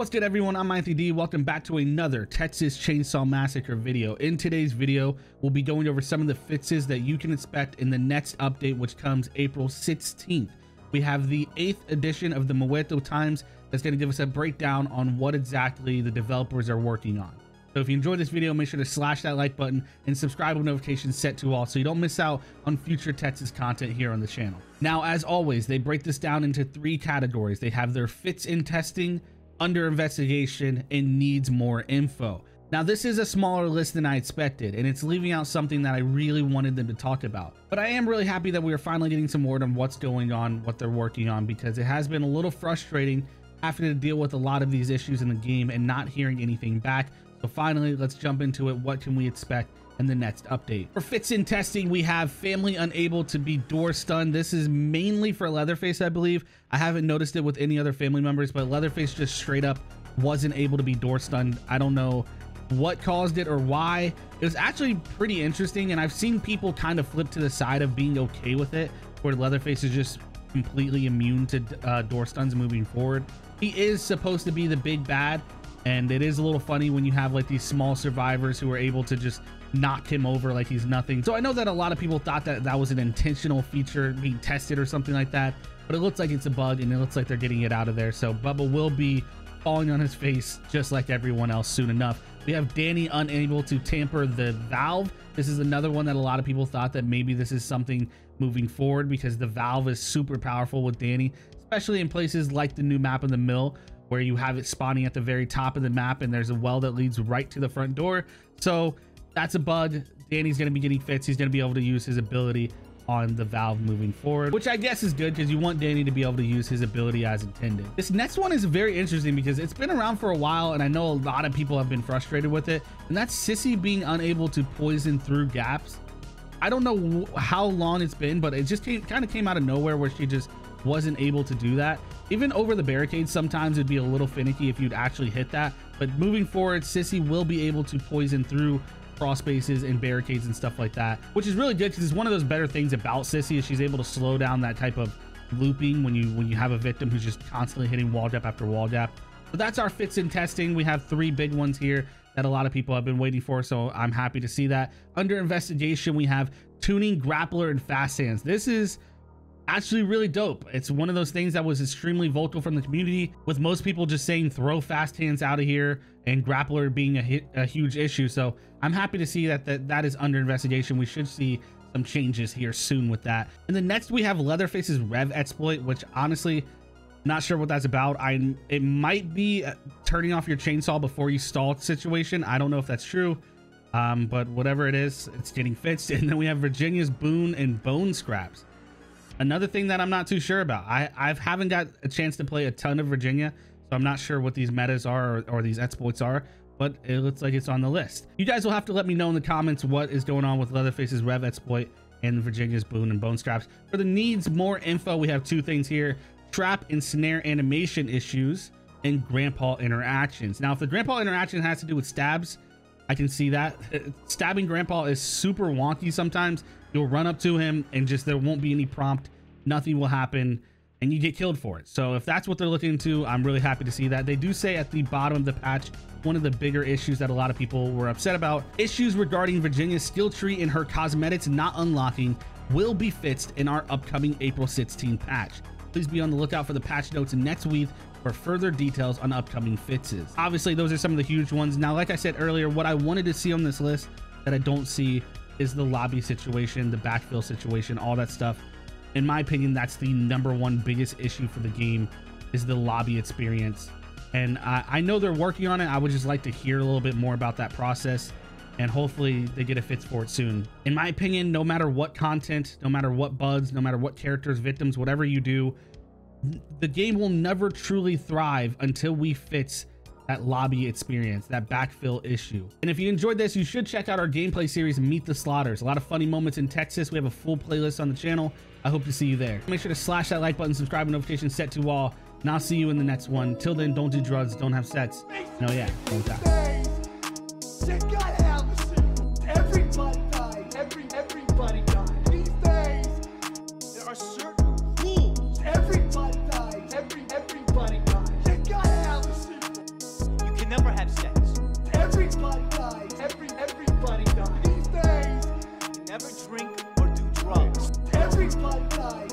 What's good, everyone? I'm IAnthonyD. Welcome back to another Texas Chainsaw Massacre video. In today's video, we'll be going over some of the fixes that you can expect in the next update, which comes April 16th. We have the 8th edition of the Muerto Times that's going to give us a breakdown on what exactly the developers are working on. So if you enjoyed this video, make sure to slash that like button and subscribe with notifications set to all so you don't miss out on future Texas content here on the channel. Now, as always, they break this down into three categories. They have their fits in testing, under investigation, and needs more info. Now, this is a smaller list than I expected, and it's leaving out something that I really wanted them to talk about. But I am really happy that we are finally getting some word on what's going on, what they're working on, because it has been a little frustrating having to deal with a lot of these issues in the game and not hearing anything back. So finally, let's jump into it. What can we expect in the next update? For fits in testing, we have family unable to be door stunned. This is mainly for Leatherface, I believe. I haven't noticed it with any other family members, but Leatherface just straight up wasn't able to be door stunned. I don't know what caused it or why. It was actually pretty interesting, and I've seen people kind of flip to the side of being okay with it, where Leatherface is just completely immune to door stuns moving forward. He is supposed to be the big bad, and it is a little funny when you have like these small survivors who are able to just knock him over like he's nothing. So I know that a lot of people thought that that was an intentional feature being tested or something like that, but it looks like it's a bug and it looks like they're getting it out of there. So Bubba will be falling on his face just like everyone else soon enough. We have Danny unable to tamper the valve. This is another one that a lot of people thought that maybe this is something moving forward because the valve is super powerful with Danny, especially in places like the new map in the mill, where you have it spawning at the very top of the map and there's a well that leads right to the front door. So that's a bug. Danny's going to be getting fixed. He's going to be able to use his ability on the valve moving forward, which I guess is good because you want Danny to be able to use his ability as intended. This next one is very interesting because it's been around for a while and I know a lot of people have been frustrated with it, and that's Sissy being unable to poison through gaps. I don't know how long it's been, but it just kind of came out of nowhere where she just wasn't able to do that. Even over the barricades, sometimes it'd be a little finicky if you'd actually hit that, but moving forward, Sissy will be able to poison through crawl spaces and barricades and stuff like that, which is really good because it's one of those better things about Sissy is she's able to slow down that type of looping when you have a victim who's just constantly hitting wall gap after wall gap. But that's our fits in testing. We have three big ones here that a lot of people have been waiting for, so I'm happy to see that. Under investigation, we have tuning, grappler, and fast hands. This is actually really dope. It's one of those things that was extremely vocal from the community, with most people just saying throw fast hands out of here and grappler being a huge issue. So I'm happy to see that is under investigation. We should see some changes here soon with that. And then next we have Leatherface's rev exploit, which honestly not sure what that's about. It might be turning off your chainsaw before you stall situation. I don't know if that's true, but whatever it is, it's getting fixed. And then we have Virginia's boon and bone scraps. Another thing that I'm not too sure about. I haven't got a chance to play a ton of Virginia, so I'm not sure what these metas are or these exploits are, but it looks like it's on the list. You guys will have to let me know in the comments what is going on with Leatherface's rev exploit and Virginia's boon and bone straps. For the needs more info, we have two things here: trap and snare animation issues and grandpa interactions. Now, if the grandpa interaction has to do with stabs, I can see that. Stabbing grandpa is super wonky sometimes. You'll run up to him and just there won't be any prompt, nothing will happen, and you get killed for it. So if that's what they're looking into, I'm really happy to see that. They do say at the bottom of the patch, one of the bigger issues that a lot of people were upset about, issues regarding Virginia's skill tree and her cosmetics not unlocking will be fixed in our upcoming April 16 patch. Please be on the lookout for the patch notes next week for further details on upcoming fixes. Obviously, those are some of the huge ones. Now, like I said earlier, what I wanted to see on this list that I don't see is the lobby situation, the backfill situation, all that stuff. In my opinion, that's the #1 biggest issue for the game, is the lobby experience. And I know they're working on it. I would just like to hear a little bit more about that process, and hopefully they get a fix for it soon. In my opinion, no matter what content, no matter what bugs, no matter what characters, victims, whatever you do, the game will never truly thrive until we fix that lobby experience, that backfill issue. And if you enjoyed this, you should check out our gameplay series, Meet the Slaughters. A lot of funny moments in Texas. We have a full playlist on the channel. I hope to see you there. Make sure to slash that like button, subscribe, and notifications set to all, and I'll see you in the next one. Till then, don't do drugs, don't have sex. No, yeah, don't die. Everybody died. Everybody died. These days, there are certain rules. Everybody died. Everybody died. They gotta have a system. never drink or do drugs. Every Monday night.